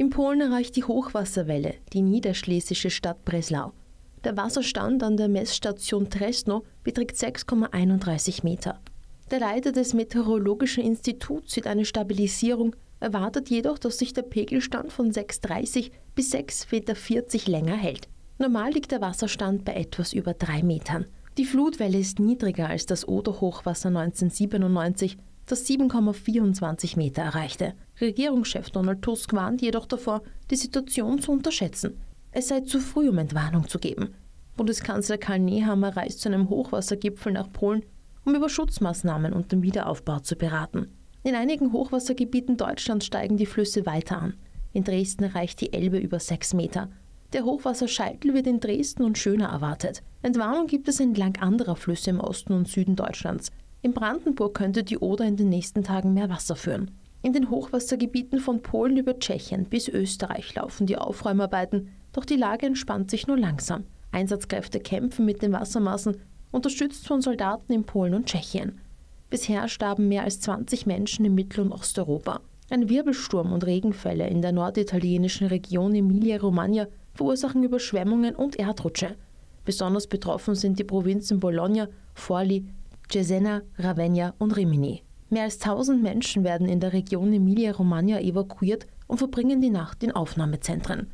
In Polen erreicht die Hochwasserwelle die niederschlesische Stadt Breslau. Der Wasserstand an der Messstation Tresno beträgt 6,31 Meter. Der Leiter des Meteorologischen Instituts sieht eine Stabilisierung, erwartet jedoch, dass sich der Pegelstand von 6,30 bis 6,40 Meter länger hält. Normal liegt der Wasserstand bei etwas über 3 Metern. Die Flutwelle ist niedriger als das Oder-Hochwasser 1997, das 7,24 Meter erreichte. Regierungschef Donald Tusk warnt jedoch davor, die Situation zu unterschätzen. Es sei zu früh, um Entwarnung zu geben. Bundeskanzler Karl Nehammer reist zu einem Hochwassergipfel nach Polen, um über Schutzmaßnahmen und den Wiederaufbau zu beraten. In einigen Hochwassergebieten Deutschlands steigen die Flüsse weiter an. In Dresden erreicht die Elbe über 6 Meter. Der Hochwasserscheitel wird in Dresden und Schöner erwartet. Entwarnung gibt es entlang anderer Flüsse im Osten und Süden Deutschlands. In Brandenburg könnte die Oder in den nächsten Tagen mehr Wasser führen. In den Hochwassergebieten von Polen über Tschechien bis Österreich laufen die Aufräumarbeiten, doch die Lage entspannt sich nur langsam. Einsatzkräfte kämpfen mit den Wassermassen, unterstützt von Soldaten in Polen und Tschechien. Bisher starben mehr als 20 Menschen in Mittel- und Osteuropa. Ein Wirbelsturm und Regenfälle in der norditalienischen Region Emilia-Romagna verursachen Überschwemmungen und Erdrutsche. Besonders betroffen sind die Provinzen Bologna, Forli, Cesena, Ravenna und Rimini. Mehr als 1000 Menschen werden in der Region Emilia-Romagna evakuiert und verbringen die Nacht in Aufnahmezentren.